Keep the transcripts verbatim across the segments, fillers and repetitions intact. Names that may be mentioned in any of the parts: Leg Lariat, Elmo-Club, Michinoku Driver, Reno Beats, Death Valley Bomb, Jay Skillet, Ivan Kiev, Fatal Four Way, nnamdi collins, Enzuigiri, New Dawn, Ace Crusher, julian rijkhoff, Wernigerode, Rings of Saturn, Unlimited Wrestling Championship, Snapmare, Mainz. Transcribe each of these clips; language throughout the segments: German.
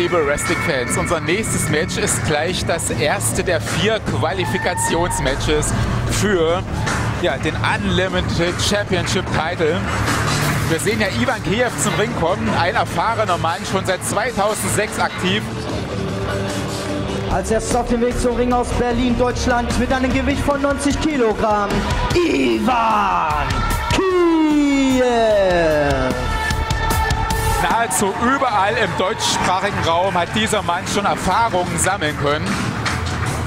liebe Wrestling-Fans, unser nächstes Match ist gleich das erste der vier Qualifikationsmatches für ja, den Unlimited Championship Title. Wir sehen ja Ivan Kiev zum Ring kommen, ein erfahrener Mann, schon seit zweitausendsechs aktiv. Als erstes auf dem Weg zum Ring aus Berlin, Deutschland, mit einem Gewicht von neunzig Kilogramm, Ivan Kiev. Nahezu überall im deutschsprachigen Raum hat dieser Mann schon Erfahrungen sammeln können.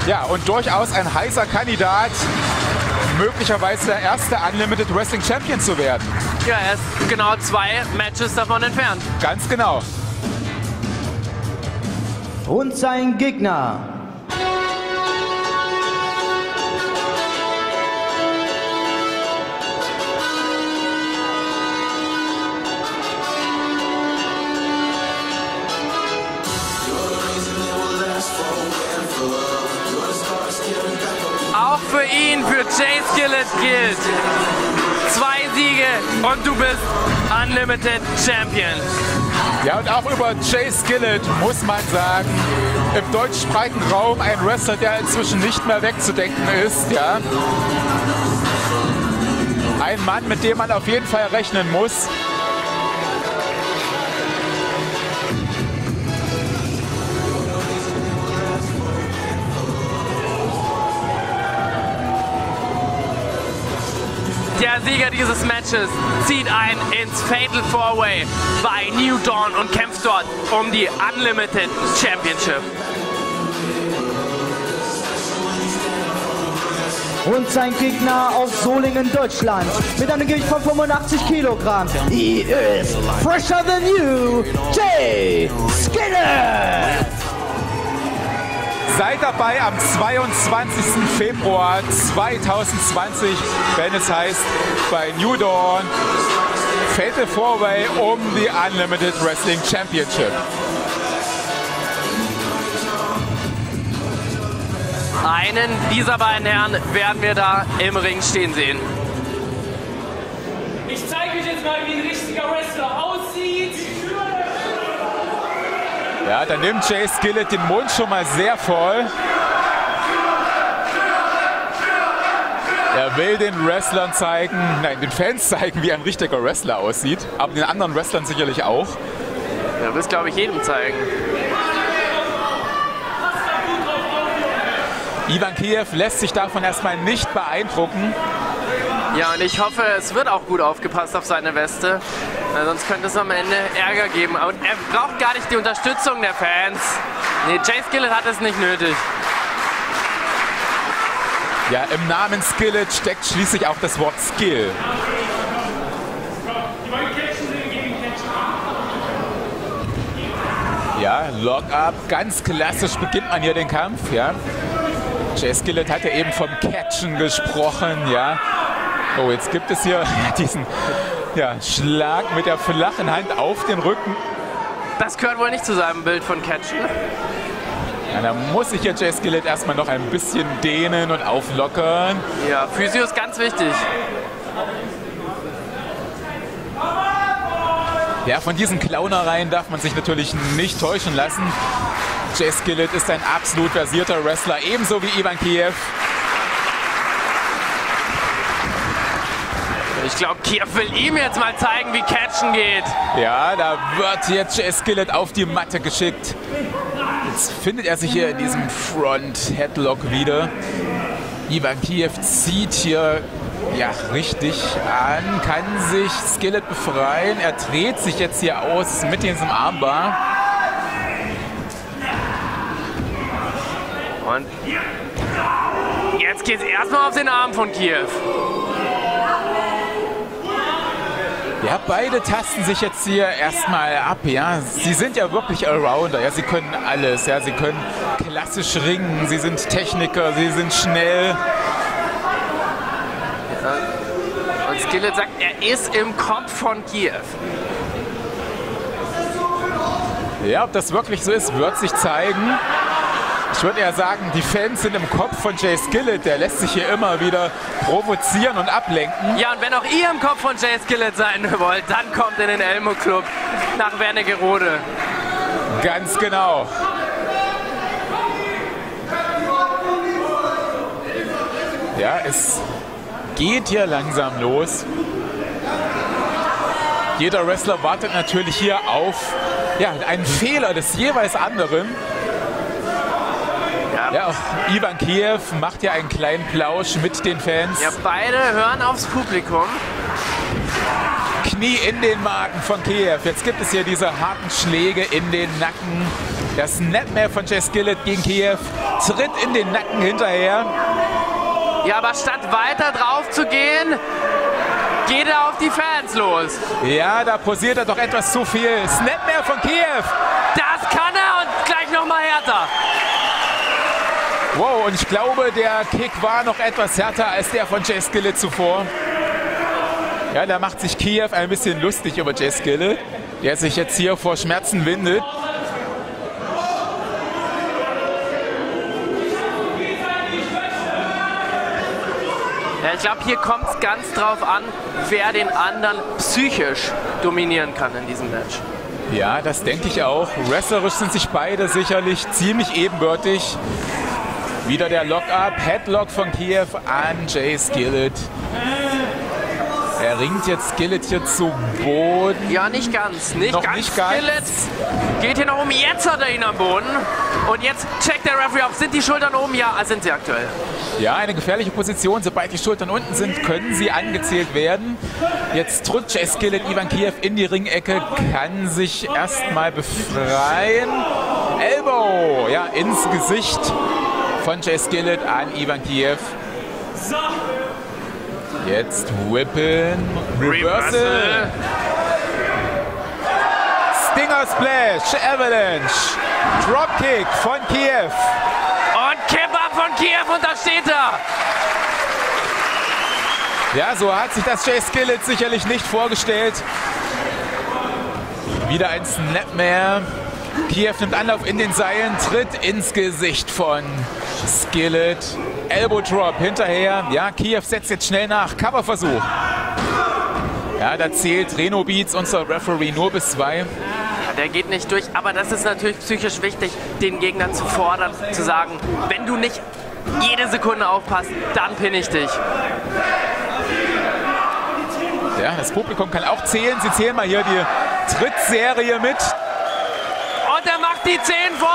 Ja, und durchaus ein heißer Kandidat, möglicherweise der erste Unlimited Wrestling Champion zu werden. Ja, er ist genau zwei Matches davon entfernt. Ganz genau. Und sein Gegner. Auch für ihn, für Jay Skillet gilt. Zwei Siege und du bist Unlimited Champion. Ja, und auch über Jay Skillet muss man sagen, im deutschsprachigen Raum ein Wrestler, der inzwischen nicht mehr wegzudenken ist. Ja. Ein Mann, mit dem man auf jeden Fall rechnen muss. Der Sieger dieses Matches zieht ein ins Fatal Four Way bei New Dawn und kämpft dort um die Unlimited Championship. Und sein Gegner aus Solingen, Deutschland, mit einem Gewicht von fünfundachtzig Kilogramm. He is fresher than you, Jay Skillet. Seid dabei am zweiundzwanzigsten Februar zweitausendzwanzig, wenn es heißt, bei New Dawn, Fatal Four Way um die Unlimited Wrestling Championship. Einen dieser beiden Herren werden wir da im Ring stehen sehen. Ich zeige euch jetzt mal, wie ein richtiger Wrestler aussieht. Ja, da nimmt Jay Skillet den Mund schon mal sehr voll. Er will den Wrestlern zeigen, nein, den Fans zeigen, wie ein richtiger Wrestler aussieht. Aber den anderen Wrestlern sicherlich auch. Er will es, glaube ich, jedem zeigen. Ivan Kiev lässt sich davon erstmal nicht beeindrucken. Ja, und ich hoffe, es wird auch gut aufgepasst auf seine Weste. Sonst könnte es am Ende Ärger geben. Und er braucht gar nicht die Unterstützung der Fans. Nee, Jay Skillet hat es nicht nötig. Ja, im Namen Skillet steckt schließlich auch das Wort Skill. Ja, Lock-up. Ganz klassisch beginnt man hier den Kampf. Ja. Jay Skillet hat ja eben vom Catchen gesprochen. Ja. Oh, jetzt gibt es hier diesen ja, Schlag mit der flachen Hand auf den Rücken. Das gehört wohl nicht zu seinem Bild von Catchen. Ja, da muss sich jetzt Jay Skillet erstmal noch ein bisschen dehnen und auflockern. Ja, Physio ist ganz wichtig. Ja, von diesen Clownereien darf man sich natürlich nicht täuschen lassen. Jay Skillet ist ein absolut versierter Wrestler, ebenso wie Ivan Kiev. Ich glaube, Kiev will ihm jetzt mal zeigen, wie Catchen geht. Ja, da wird jetzt Jay Skillet auf die Matte geschickt. Jetzt findet er sich hier in diesem Front-Headlock wieder. Ivan Kiev zieht hier ja, richtig an, kann sich Skillet befreien. Er dreht sich jetzt hier aus mit diesem Armbar. Und jetzt geht es erstmal auf den Arm von Kiev. Ja, beide tasten sich jetzt hier erstmal ab, ja. Sie sind ja wirklich Allrounder, ja. Sie können alles, ja. Sie können klassisch ringen, sie sind Techniker, sie sind schnell. Ja. Und Skillet sagt, er ist im Kopf von Kiev. Ja, ob das wirklich so ist, wird sich zeigen. Ich würde eher sagen, die Fans sind im Kopf von Jay Skillet. Der lässt sich hier immer wieder provozieren und ablenken. Ja, und wenn auch ihr im Kopf von Jay Skillet sein wollt, dann kommt in den Elmo-Club nach Wernigerode. Ganz genau. Ja, es geht hier langsam los. Jeder Wrestler wartet natürlich hier auf ja, einen Fehler des jeweils anderen. Ja, ja, auch Ivan Kiev macht ja einen kleinen Plausch mit den Fans. Ja, beide hören aufs Publikum. Knie in den Magen von Kiev. Jetzt gibt es hier diese harten Schläge in den Nacken. Das Snapmare von Jay Skillet gegen Kiev. Tritt in den Nacken hinterher. Ja, aber statt weiter drauf zu gehen, geht er auf die Fans los. Ja, da posiert er doch etwas zu viel. Snapmare von Kiev. Das kann er und gleich nochmal härter. Wow, und ich glaube, der Kick war noch etwas härter als der von Jay Skillet zuvor. Ja, da macht sich Kiev ein bisschen lustig über Jay Skillet, der sich jetzt hier vor Schmerzen windet. Ja, ich glaube, hier kommt es ganz drauf an, wer den anderen psychisch dominieren kann in diesem Match. Ja, das denke ich auch. Wrestlerisch sind sich beide sicherlich ziemlich ebenbürtig. Wieder der Lock-Up, Headlock von Kiev an Jay Skillet. Er ringt jetzt Skillet hier zu Boden. Ja, nicht ganz. Nicht noch ganz. Nicht ganz. Skillet geht hier noch um. Jetzt hat er ihn am Boden. Und jetzt checkt der Referee auf. Sind die Schultern oben? Ja, sind sie aktuell. Ja, eine gefährliche Position. Sobald die Schultern unten sind, können sie angezählt werden. Jetzt drückt Jay Skillet Ivan Kiev in die Ringecke. Kann sich erstmal befreien. Elbow. Ja, ins Gesicht von Jay Skillet an Ivan Kiev. Jetzt whippen, Reversal, Stinger Splash, Avalanche, Dropkick von Kiev. Und Kipper von Kiev und da steht er. Ja, so hat sich das Jay Skillet sicherlich nicht vorgestellt. Wieder ein Snapmare. Kiev nimmt Anlauf in den Seilen, tritt ins Gesicht von Skillet. Elbow Drop hinterher. Ja, Kiev setzt jetzt schnell nach. Coverversuch. Ja, da zählt Reno Beats, unser Referee, nur bis zwei. Ja, der geht nicht durch, aber das ist natürlich psychisch wichtig, den Gegner zu fordern, zu sagen, wenn du nicht jede Sekunde aufpasst, dann pinne ich dich. Ja, das Publikum kann auch zählen. Sie zählen mal hier die Trittserie mit. Und er macht die zehn voll.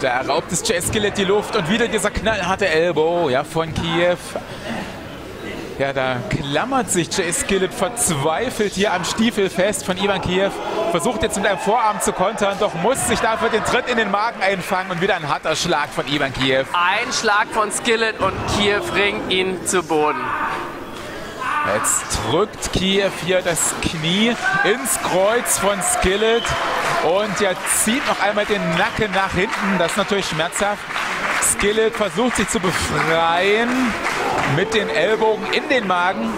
Da raubt es Jay Skillet die Luft und wieder dieser knallharte Elbow, ja, von Kiev. Ja, da klammert sich Jay Skillet verzweifelt hier am Stiefel fest von Ivan Kiev. Versucht jetzt mit einem Vorarm zu kontern, doch muss sich dafür den Tritt in den Magen einfangen und wieder ein harter Schlag von Ivan Kiev. Ein Schlag von Skillet und Kiev ringt ihn zu Boden. Jetzt drückt Kiev hier das Knie ins Kreuz von Skillet. Und er zieht noch einmal den Nacken nach hinten. Das ist natürlich schmerzhaft. Skillet versucht sich zu befreien mit den Ellbogen in den Magen.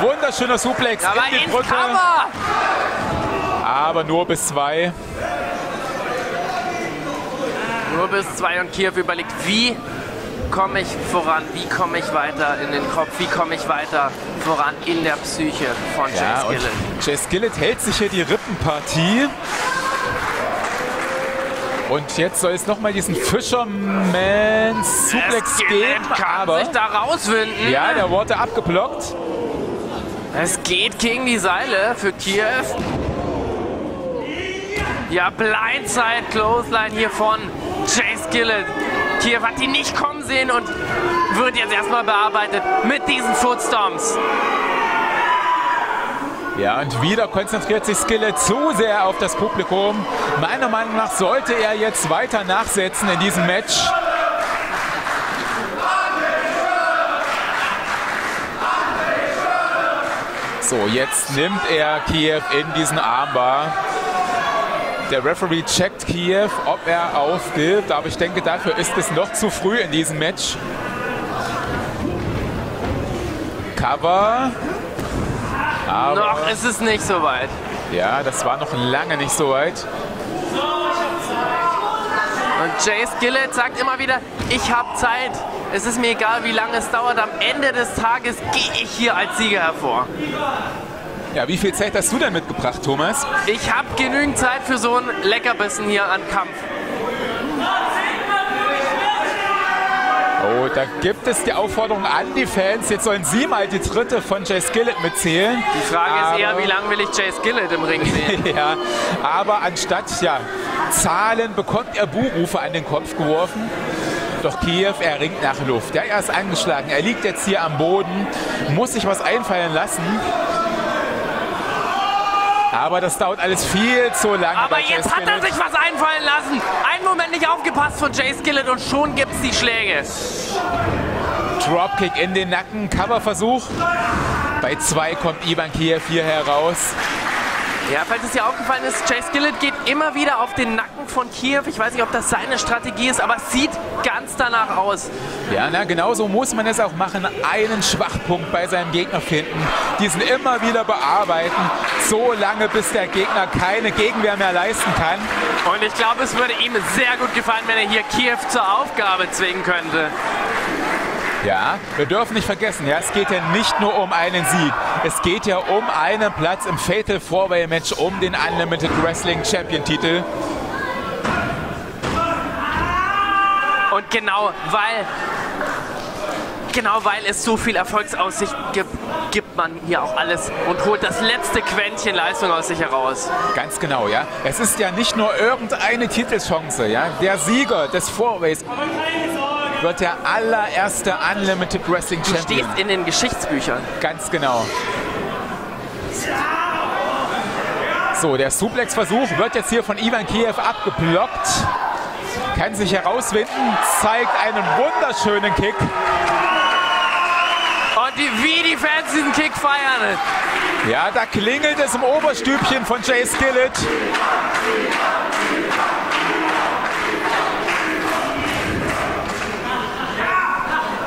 Wunderschöner Suplex aber in die Brücke. Aber nur bis zwei. Nur bis zwei und Kiev überlegt, wie komme ich voran, wie komme ich weiter in den Kopf, wie komme ich weiter voran in der Psyche von ja, Jay Skillet. Jay Skillet hält sich hier die Rippenpartie. Und jetzt soll es nochmal diesen Fisherman Suplex geben. Kann aber sich da rauswinden. Ja, der wurde abgeblockt. Es geht gegen die Seile für Kiev. Ja, Blindside Clothesline hier von Jay Skillet. Kiev hat die nicht kommen sehen und wird jetzt erstmal bearbeitet mit diesen Footstomps. Ja, und wieder konzentriert sich Skillet zu sehr auf das Publikum. Meiner Meinung nach sollte er jetzt weiter nachsetzen in diesem Match. So, jetzt nimmt er Kiev in diesen Armbar. Der Referee checkt Kiev, ob er aufgibt, aber ich denke, dafür ist es noch zu früh in diesem Match. Cover. Aber noch ist es nicht so weit. Ja, das war noch lange nicht so weit. Und Jay Skillet sagt immer wieder, ich habe Zeit. Es ist mir egal, wie lange es dauert. Am Ende des Tages gehe ich hier als Sieger hervor. Ja, wie viel Zeit hast du denn mitgebracht, Thomas? Ich habe genügend Zeit für so einen Leckerbissen hier an Kampf. Oh, da gibt es die Aufforderung an die Fans, jetzt sollen sie mal die Tritte von Jay Skillet mitzählen. Die Frage aber ist eher, wie lange will ich Jay Skillet im Ring sehen? Ja, aber anstatt ja, Zahlen bekommt er Buhrufe an den Kopf geworfen. Doch Kiev, er ringt nach Luft. Ja, er ist angeschlagen, er liegt jetzt hier am Boden, muss sich was einfallen lassen. Aber das dauert alles viel zu lange. Aber jetzt hat er sich was einfallen lassen. Einen Moment nicht aufgepasst von Jay Skillet und schon gibt es die Schläge. Dropkick in den Nacken, Coverversuch. Bei zwei kommt Ivan Kiev hier heraus. Ja, falls es dir aufgefallen ist, Jay Skillet geht immer wieder auf den Nacken von Kiev. Ich weiß nicht, ob das seine Strategie ist, aber es sieht ganz danach aus. Ja, na, genauso muss man es auch machen. Einen Schwachpunkt bei seinem Gegner finden, diesen immer wieder bearbeiten, so lange, bis der Gegner keine Gegenwehr mehr leisten kann. Und ich glaube, es würde ihm sehr gut gefallen, wenn er hier Kiev zur Aufgabe zwingen könnte. Ja, wir dürfen nicht vergessen, ja, es geht ja nicht nur um einen Sieg. Es geht ja um einen Platz im Fatal Four Way Match um den Unlimited Wrestling Champion Titel. Und genau, weil genau weil es so viel Erfolgsaussicht gibt, gibt man hier auch alles und holt das letzte Quäntchen Leistung aus sich heraus. Ganz genau, ja. Es ist ja nicht nur irgendeine Titelchance, ja. Der Sieger des Four Ways wird der allererste Unlimited Wrestling Champion. Du stehst in den Geschichtsbüchern. Ganz genau. So, der Suplex-Versuch wird jetzt hier von Ivan Kiev abgeblockt. Kann sich herauswinden, zeigt einen wunderschönen Kick. Und die, wie die Fans diesen Kick feiern. Ja, da klingelt es im Oberstübchen von Jay Skillet.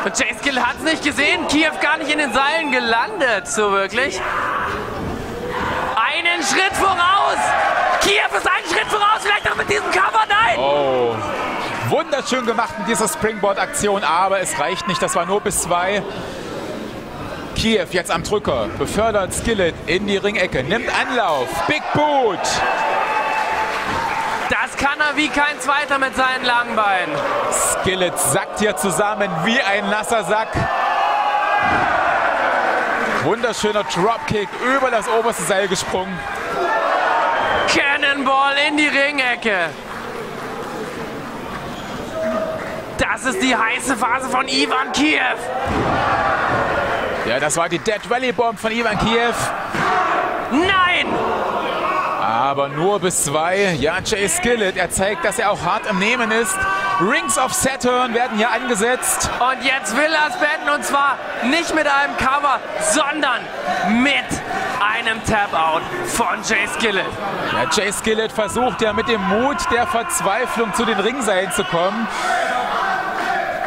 Und Jay Skillet hat es nicht gesehen, Kiev gar nicht in den Seilen gelandet, so wirklich. Einen Schritt voraus! Kiev ist einen Schritt voraus, vielleicht auch mit diesem Cover, nein! Oh, wunderschön gemacht in dieser Springboard-Aktion, aber es reicht nicht, das war nur bis zwei. Kiev jetzt am Drücker, befördert Skillet in die Ringecke, nimmt Anlauf, Big Boot! Das kann er wie kein Zweiter mit seinen langen Beinen. Skillet sackt hier zusammen wie ein nasser Sack. Wunderschöner Dropkick, über das oberste Seil gesprungen. Cannonball in die Ringecke. Das ist die heiße Phase von Ivan Kiev. Ja, das war die Death Valley Bomb von Ivan Kiev. Nein! Aber nur bis zwei. Ja, Jay Skillet, er zeigt, dass er auch hart im Nehmen ist. Rings of Saturn werden hier angesetzt. Und jetzt will er es beenden, und zwar nicht mit einem Cover, sondern mit einem Tap-Out von Jay Skillet. Ja, Jay Skillet versucht ja mit dem Mut der Verzweiflung zu den Ringseilen zu kommen.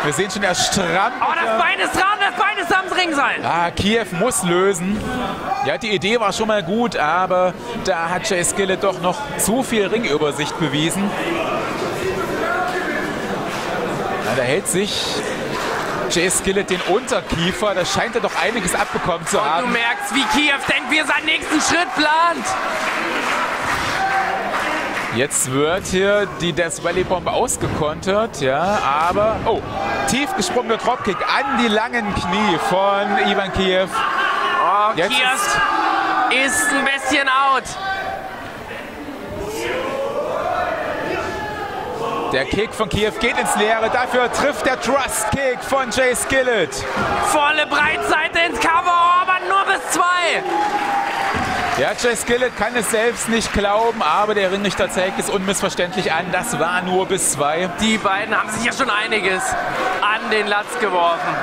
Wir sehen schon, er strampelt. Oh, das Bein ist dran, das Bein ist am Ringseil. Ah, Kiev muss lösen. Ja, die Idee war schon mal gut, aber da hat Jay Skillet doch noch zu viel Ringübersicht bewiesen. Na, da hält sich Jay Skillet den Unterkiefer, da scheint er doch einiges abbekommen zu Und haben. Und du merkst, wie Kiev denkt, wie er seinen nächsten Schritt plant. Jetzt wird hier die Death Valley Bomb ausgekontert, ja, aber, oh, tief gesprungener Dropkick an die langen Knie von Ivan Kiev. Oh, Kiev ist, ist ein bisschen out. Der Kick von Kiev geht ins Leere, dafür trifft der Thrust Kick von Jay Skillet. Volle Breitseite ins Cover, aber nur bis zwei. Ja, Jay Skillet kann es selbst nicht glauben, aber der Ringrichter zeigt es unmissverständlich an. Das war nur bis zwei. Die beiden haben sich ja schon einiges an den Latz geworfen.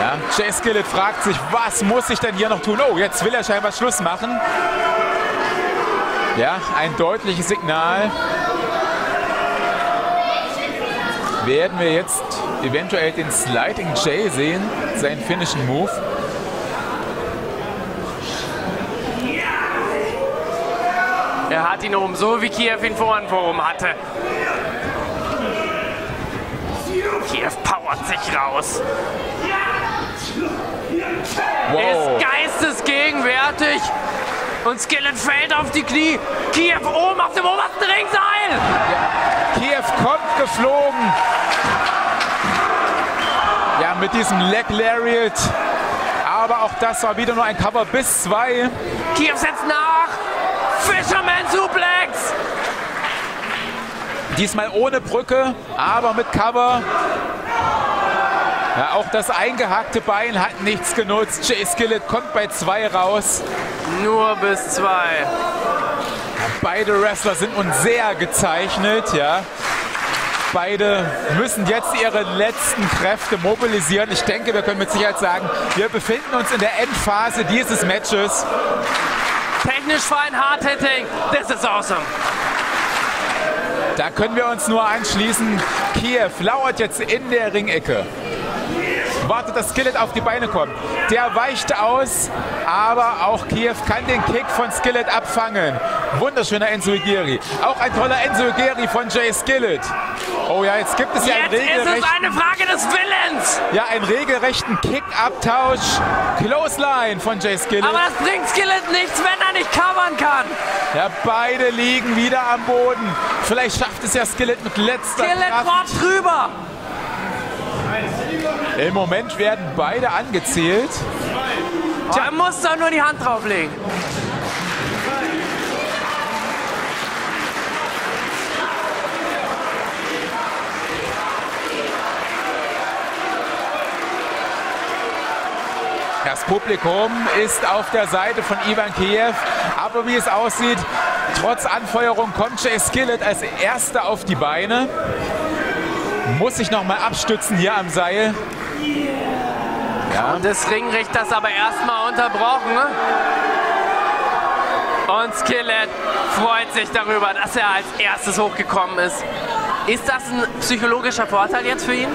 Ja, Jay Skillet fragt sich, was muss ich denn hier noch tun? Oh, jetzt will er scheinbar Schluss machen. Ja, ein deutliches Signal. Werden wir jetzt eventuell den Sliding Jay sehen, seinen finnischen Move? Er hat ihn oben, so wie Kiev ihn vorhin vor oben hatte. Kiev powert sich raus. Wow. Ist geistesgegenwärtig. Und Skillet fällt auf die Knie. Kiev oben auf dem obersten Ringseil. Ja. Kiev kommt geflogen. Ja, mit diesem Leg Lariat. Aber auch das war wieder nur ein Cover bis zwei. Kiev setzt nach. Fisherman Suplex. Diesmal ohne Brücke, aber mit Cover. Ja, auch das eingehackte Bein hat nichts genutzt. Jay Skillet kommt bei zwei raus. Nur bis zwei. Ja, beide Wrestler sind uns sehr gezeichnet. Ja. Beide müssen jetzt ihre letzten Kräfte mobilisieren. Ich denke, wir können mit Sicherheit sagen, wir befinden uns in der Endphase dieses Matches. Technisch fein, hard hitting. This is awesome. Da können wir uns nur anschließen. Kiev lauert jetzt in der Ringecke. Wartet, dass Skillet auf die Beine kommt. Der weicht aus, aber auch Kiev kann den Kick von Skillet abfangen. Wunderschöner Enzuigiri. Auch ein toller Enzuigiri von Jay Skillet. Oh ja, jetzt gibt es ja einen regelrechten... Jetzt ist es eine Frage des Willens. Ja, einen regelrechten Kick-Abtausch. Clothesline von Jay Skillet. Aber das bringt Skillet nichts, wenn er nicht covern kann. Ja, beide liegen wieder am Boden. Vielleicht schafft es ja Skillet mit letzter Kraft. Skillet fort drüber. Im Moment werden beide angezählt. Da muss doch nur die Hand drauflegen. Das Publikum ist auf der Seite von Ivan Kiev. Aber wie es aussieht, trotz Anfeuerung kommt Jay Skillet als Erster auf die Beine. Muss sich nochmal abstützen hier am Seil. Ja. Und das Ringrichter ist aber erstmal unterbrochen. Und Skillet freut sich darüber, dass er als Erstes hochgekommen ist. Ist das ein psychologischer Vorteil jetzt für ihn?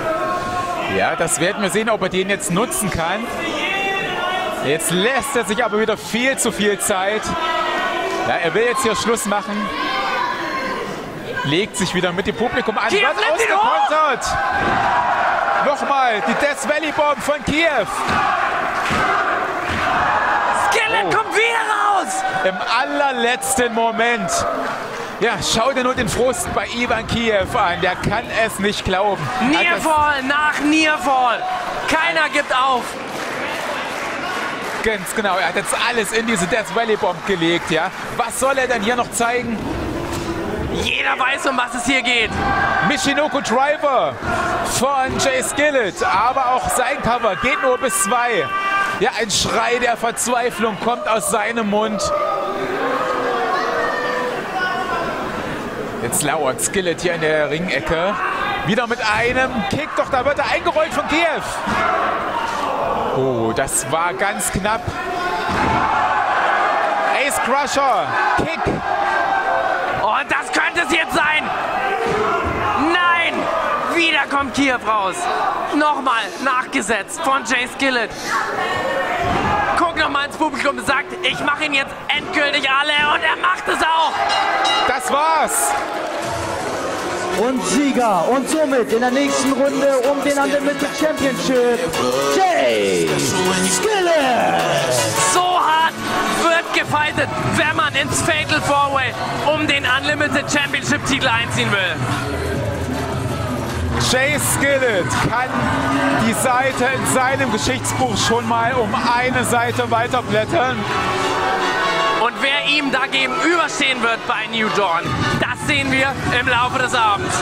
Ja, das werden wir sehen, ob er den jetzt nutzen kann. Jetzt lässt er sich aber wieder viel zu viel Zeit. Ja, er will jetzt hier Schluss machen. Legt sich wieder mit dem Publikum an. Kiev wird ausgekontert. Nochmal die Death Valley Bomb von Kiev. Skillet oh. kommt wieder raus. Im allerletzten Moment. Ja, schau dir nur den Frust bei Ivan Kiev an. Der kann es nicht glauben. Nearfall nach Nearfall. Keiner gibt auf. Ganz genau. Er hat jetzt alles in diese Death Valley Bomb gelegt. Ja, was soll er denn hier noch zeigen? Jeder weiß, um was es hier geht. Michinoku Driver von Jay Skillet, aber auch sein Cover geht nur bis zwei. Ja, ein Schrei der Verzweiflung kommt aus seinem Mund. Jetzt lauert Skillet hier in der Ringecke. Wieder mit einem Kick, doch da wird er eingerollt von Kiev. Oh, das war ganz knapp. Ace Crusher, Kick. Und das könnte es jetzt sein. Nein, wieder kommt Kiev raus. Nochmal nachgesetzt von Jay Skillet. Guck nochmal ins Publikum, sagt, ich mache ihn jetzt endgültig alle und er macht es auch. Das war's. Und Sieger und somit in der nächsten Runde um den Unlimited Championship Jay Skillet. So hart wird gefeitet, wenn man ins Fatal Four Way um den Unlimited Championship Titel einziehen will. Jay Skillet kann die Seite in seinem Geschichtsbuch schon mal um eine Seite weiterblättern. Und wer ihm da gegenüberstehen wird bei New Dawn, das sehen wir im Laufe des Abends.